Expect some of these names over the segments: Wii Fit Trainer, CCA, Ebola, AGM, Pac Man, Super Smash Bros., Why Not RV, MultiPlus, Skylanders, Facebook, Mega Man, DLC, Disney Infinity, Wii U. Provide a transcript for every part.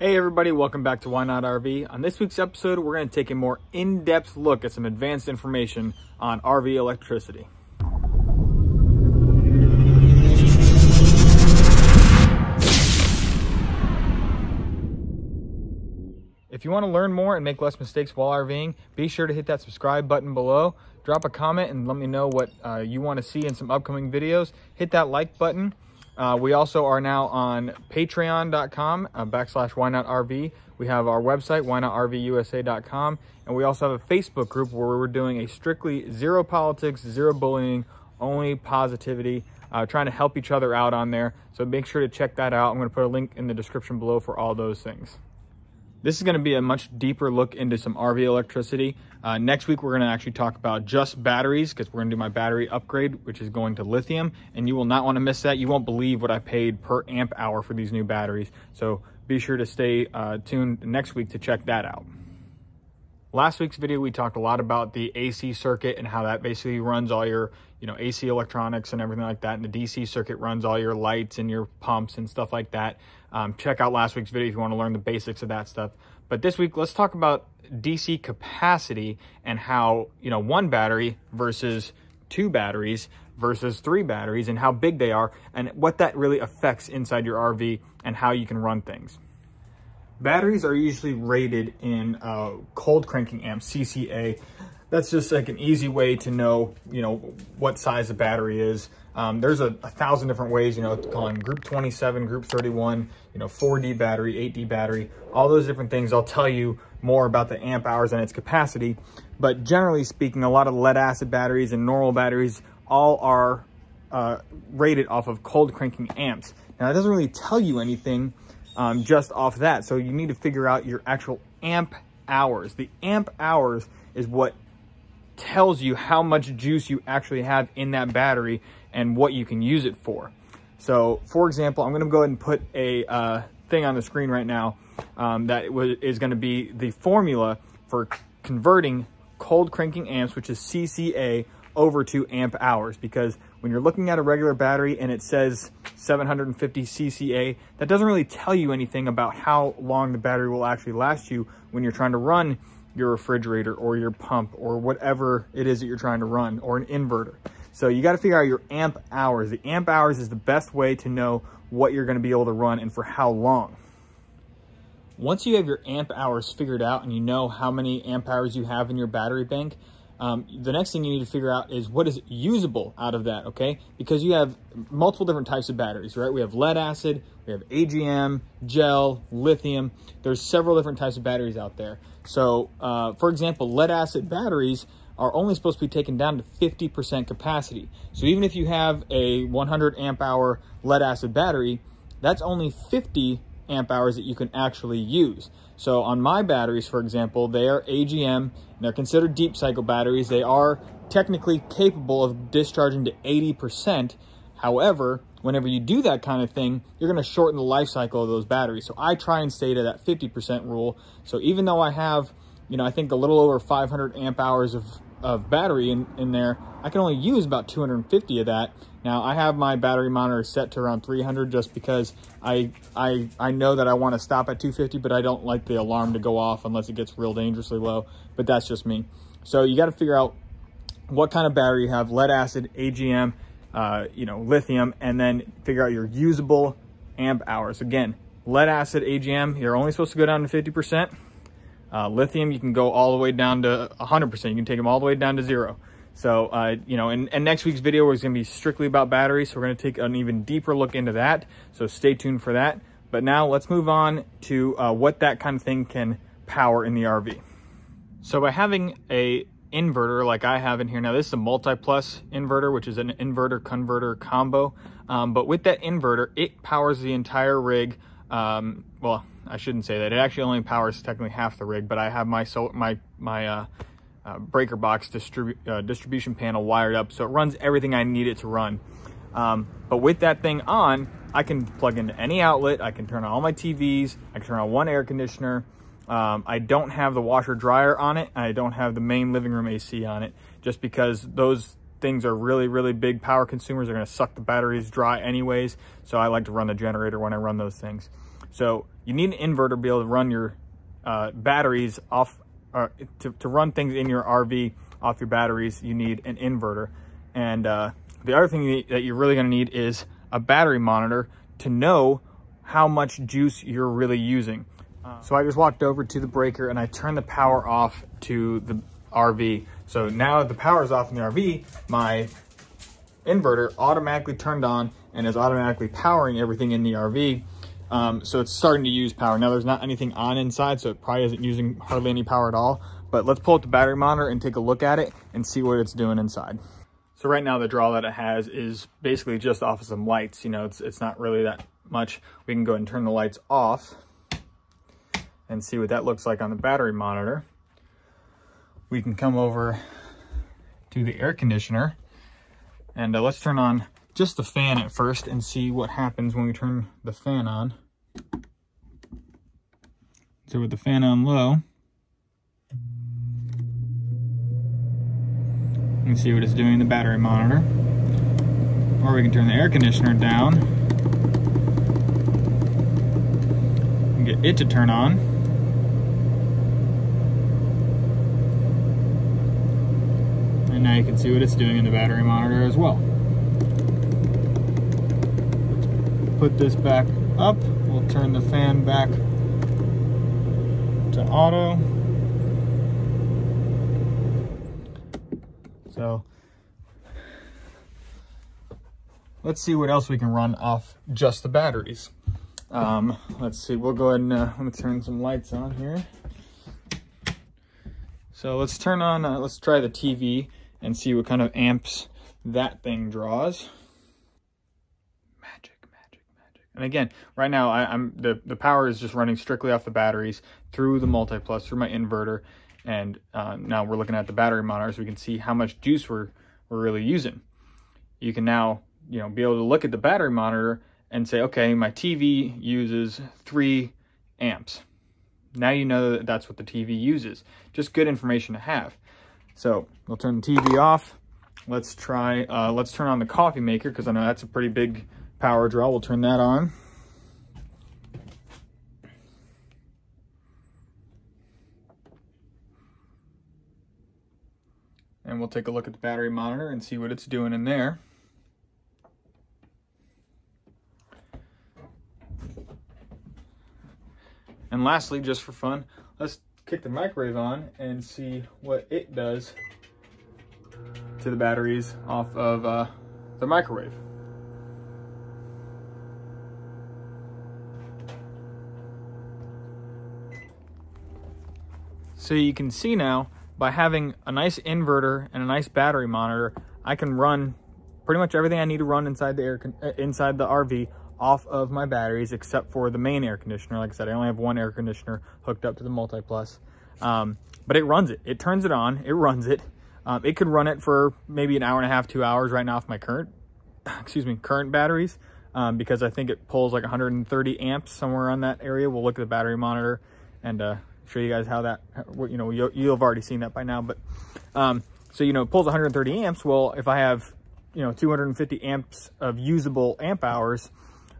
Hey everybody, welcome back to Why Not RV. On this week's episode, we're going to take a more in-depth look at some advanced information on RV electricity. If you want to learn more and make less mistakes while RVing, be sure to hit that subscribe button below. Drop a comment and let me know what you want to see in some upcoming videos. Hit that like button. We also are now on patreon.com / whynotrv. We have our website, whynotrvusa.com. And we also have a Facebook group where we're doing a strictly zero politics, zero bullying, only positivity, trying to help each other out on there. So make sure to check that out. I'm going to put a link in the description below for all those things. This is going to be a much deeper look into some RV electricity. Next week, we're going to actually talk about just batteries because we're going to do my battery upgrade, which is going to lithium. And you will not want to miss that. You won't believe what I paid per amp hour for these new batteries. So be sure to stay tuned next week to check that out. Last week's video, we talked a lot about the AC circuit and how that basically runs all your AC electronics and everything like that. And the DC circuit runs all your lights and your pumps and stuff like that. Check out last week's video if you want to learn the basics of that stuff. But this week, let's talk about DC capacity and how, one battery versus two batteries versus three batteries and how big they are and what that really affects inside your RV and how you can run things. Batteries are usually rated in cold cranking amps, CCA. That's just like an easy way to know, what size a battery is. There's a thousand different ways, calling group 27, group 31, 4D battery, 8D battery, all those different things. I'll tell you more about the amp hours and its capacity. But generally speaking, a lot of lead acid batteries and normal batteries all are rated off of cold cranking amps. Now, it doesn't really tell you anything just off that. So you need to figure out your actual amp hours. The amp hours is what tells you how much juice you actually have in that battery and what you can use it for. So for example, I'm going to go ahead and put a thing on the screen right now that is going to be the formula for converting cold cranking amps, which is CCA, over to amp hours, because when you're looking at a regular battery and it says 750 CCA, that doesn't really tell you anything about how long the battery will actually last you when you're trying to run your refrigerator or your pump or whatever it is that you're trying to run, or an inverter. So you got to figure out your amp hours. The amp hours is the best way to know what you're going to be able to run and for how long. Once you have your amp hours figured out and you know how many amp hours you have in your battery bank, the next thing you need to figure out is what is usable out of that, okay? Because you have multiple different types of batteries, right? We have lead acid, we have AGM, gel, lithium. There's several different types of batteries out there. So, for example, lead acid batteries are only supposed to be taken down to 50% capacity. So even if you have a 100 amp hour lead acid battery, that's only 50 amp hours that you can actually use. So on my batteries, for example, they are AGM and they're considered deep cycle batteries. They are technically capable of discharging to 80%. However, whenever you do that kind of thing, you're going to shorten the life cycle of those batteries. So I try and stay to that 50% rule. So even though I have, I think a little over 500 amp hours of battery in there, I can only use about 250 of that. Now, I have my battery monitor set to around 300 just because I know that I want to stop at 250, but I don't like the alarm to go off unless it gets real dangerously low, but that's just me. So you got to figure out what kind of battery you have: lead acid, AGM, lithium, and then figure out your usable amp hours. Again, lead acid, AGM, you're only supposed to go down to 50%. Lithium, you can go all the way down to 100%. You can take them all the way down to zero. So, and next week's video is going to be strictly about batteries. So we're going to take an even deeper look into that. So stay tuned for that. But now let's move on to what that kind of thing can power in the RV. So by having a inverter like I have in here, now this is a MultiPlus inverter, which is an inverter converter combo. But with that inverter, it powers the entire rig. Well, I shouldn't say that. It actually only powers technically half the rig, but I have my breaker box distribution panel wired up, so it runs everything I need it to run. But with that thing on, I can plug into any outlet. I can turn on all my TVs. I can turn on one air conditioner. I don't have the washer dryer on it. I don't have the main living room AC on it, just because those things are really, really big power consumers. They're going to suck the batteries dry anyways. So I like to run the generator when I run those things. So you need an inverter to be able to run your batteries off, to run things in your RV off your batteries, you need an inverter. And the other thing that you're really gonna need is a battery monitor to know how much juice you're really using. So I just walked over to the breaker and I turned the power off to the RV. So now that the power is off in the RV, my inverter automatically turned on and is automatically powering everything in the RV. So it's starting to use power. Now there's not anything on inside, so it probably isn't using hardly any power at all, but let's pull up the battery monitor and take a look at it and see what it's doing inside. So right now the draw that it has is basically just off of some lights. You know, it's not really that much. We can go ahead and turn the lights off and see what that looks like on the battery monitor. We can come over to the air conditioner and let's turn on just the fan at first and see what happens when we turn the fan on. So with the fan on low, you can see what it's doing in the battery monitor. Or we can turn the air conditioner down and get it to turn on. And now you can see what it's doing in the battery monitor as well. Put this back up, we'll turn the fan back to auto. So let's see what else we can run off just the batteries. Let's see, we'll go ahead and let me turn some lights on here. So let's turn on, let's try the TV and see what kind of amps that thing draws. And again, right now the power is just running strictly off the batteries through the MultiPlus, through my inverter. And now we're looking at the battery monitor so we can see how much juice we're really using. You can now, you know, be able to look at the battery monitor and say, okay, my TV uses 3 amps. Now you know that that's what the TV uses. Just good information to have. So we'll turn the TV off. Let's try, let's turn on the coffee maker because I know that's a pretty big power draw. We'll turn that on. And we'll take a look at the battery monitor and see what it's doing in there. And lastly, just for fun, let's kick the microwave on and see what it does to the batteries off of the microwave. So you can see now, by having a nice inverter and a nice battery monitor, I can run pretty much everything I need to run inside the RV off of my batteries, except for the main air conditioner. Like I said, I only have 1 air conditioner hooked up to the MultiPlus, but it runs it. It turns it on, it runs it. It could run it for maybe an hour and a half, 2 hours right now off my current, current batteries, because I think it pulls like 130 amps somewhere on that area. We'll look at the battery monitor and show you guys how that, you know, you'll have already seen that by now, but so, you know, it pulls 130 amps. Well, if I have, you know, 250 amps of usable amp hours,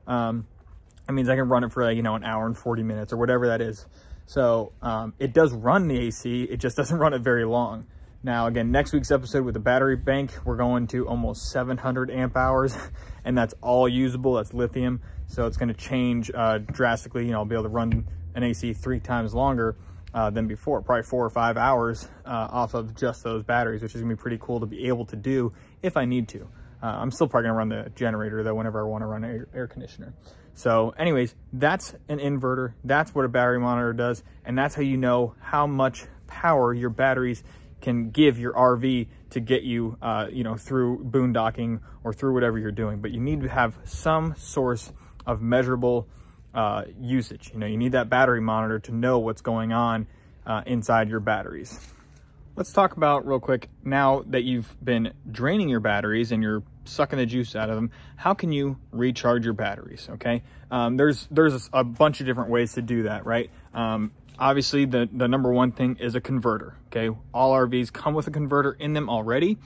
that means I can run it for like, you know, an hour and 40 minutes or whatever that is. So it does run the AC. It just doesn't run it very long. Now, again, next week's episode with the battery bank, we're going to almost 700 amp hours, and that's all usable. That's lithium. So it's going to change drastically. You know, I'll be able to run an AC 3 times longer than before, probably 4 or 5 hours off of just those batteries, which is gonna be pretty cool to be able to do if I need to. I'm still probably gonna run the generator though whenever I wanna run an air conditioner. So anyways, that's an inverter, that's what a battery monitor does, and that's how you know how much power your batteries can give your RV to get you, you know, through boondocking or through whatever you're doing. But you need to have some source of measurable usage. You know, you need that battery monitor to know what's going on inside your batteries. Let's talk about real quick, now that you've been draining your batteries and you're sucking the juice out of them, how can you recharge your batteries? Okay, there's a bunch of different ways to do that, right? Obviously the number one thing is a converter. Okay, all RVs come with a converter in them already.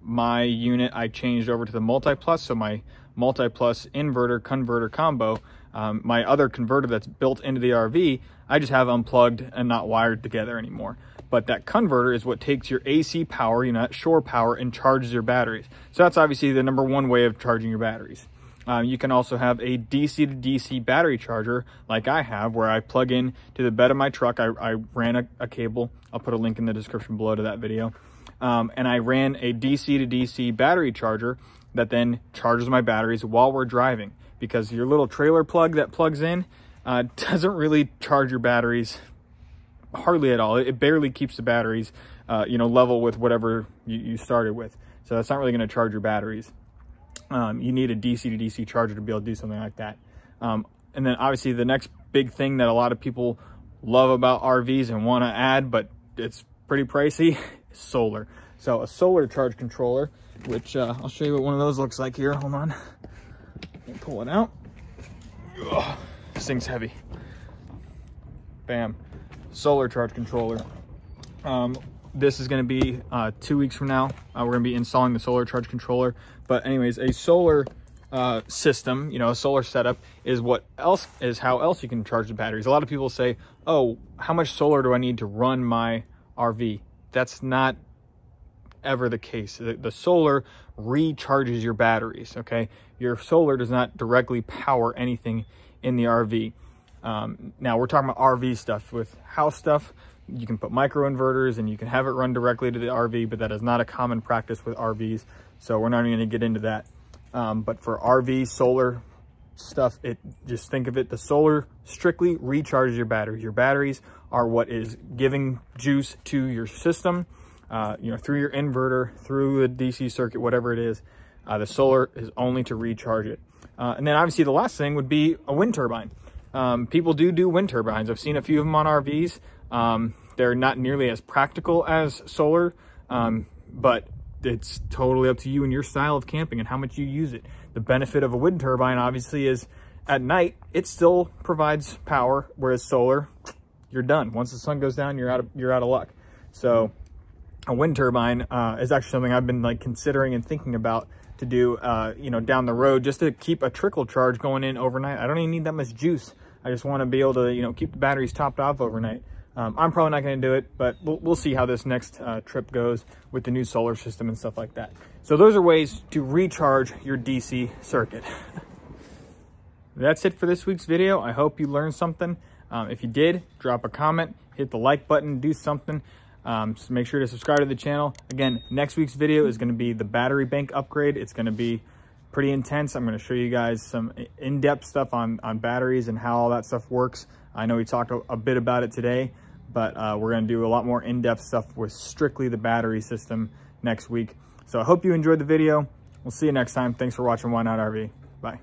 My unit, I changed over to the MultiPlus, so my MultiPlus inverter converter combo My other converter that's built into the RV, I just have unplugged and not wired together anymore. But that converter is what takes your AC power, shore power, and charges your batteries. So that's obviously the number one way of charging your batteries. You can also have a DC to DC battery charger like I have, where I plug in to the bed of my truck. I ran a cable. I'll put a link in the description below to that video. And I ran a DC to DC battery charger that then charges my batteries while we're driving, because your little trailer plug that plugs in doesn't really charge your batteries hardly at all. It barely keeps the batteries level with whatever you started with. So that's not really going to charge your batteries. You need a DC to DC charger to be able to do something like that. And then obviously the next big thing that a lot of people love about RVs and want to add, but it's pretty pricey, is solar. So a solar charge controller, which I'll show you what one of those looks like here. Hold on, let me pull it out. Ugh, this thing's heavy. Bam, solar charge controller. This is going to be 2 weeks from now. We're going to be installing the solar charge controller. But anyways, a solar system, a solar setup is how else you can charge the batteries. A lot of people say, oh, how much solar do I need to run my RV? That's not ever the case. The solar recharges your batteries, okay? Your solar does not directly power anything in the RV. Now we're talking about RV stuff. With house stuff, you can put micro inverters and you can have it run directly to the RV, but that is not a common practice with RVs. So we're not even going to get into that. But for RV solar stuff, just think of it. The solar strictly recharges your batteries. Your batteries are what is giving juice to your system, through your inverter, through the DC circuit, whatever it is. The solar is only to recharge it. And then obviously the last thing would be a wind turbine. People do wind turbines. I've seen a few of them on RVs. They're not nearly as practical as solar, but it's totally up to you and your style of camping and how much you use it. The benefit of a wind turbine obviously is at night, it still provides power, whereas solar, you're done. Once the sun goes down, you're out of luck. So a wind turbine is actually something I've been considering and thinking about to do, down the road, just to keep a trickle charge going in overnight. I don't even need that much juice. I just want to be able to, keep the batteries topped off overnight. I'm probably not going to do it, but we'll see how this next trip goes with the new solar system and stuff like that. So those are ways to recharge your DC circuit. That's it for this week's video. I hope you learned something. If you did, drop a comment, hit the like button, do something. So make sure to subscribe to the channel. Again, next week's video is going to be the battery bank upgrade. It's going to be pretty intense. I'm going to show you guys some in-depth stuff on batteries and how all that stuff works. I know we talked a bit about it today, but we're going to do a lot more in-depth stuff with strictly the battery system next week. So I hope you enjoyed the video. We'll see you next time. Thanks for watching Why Not RV. Bye.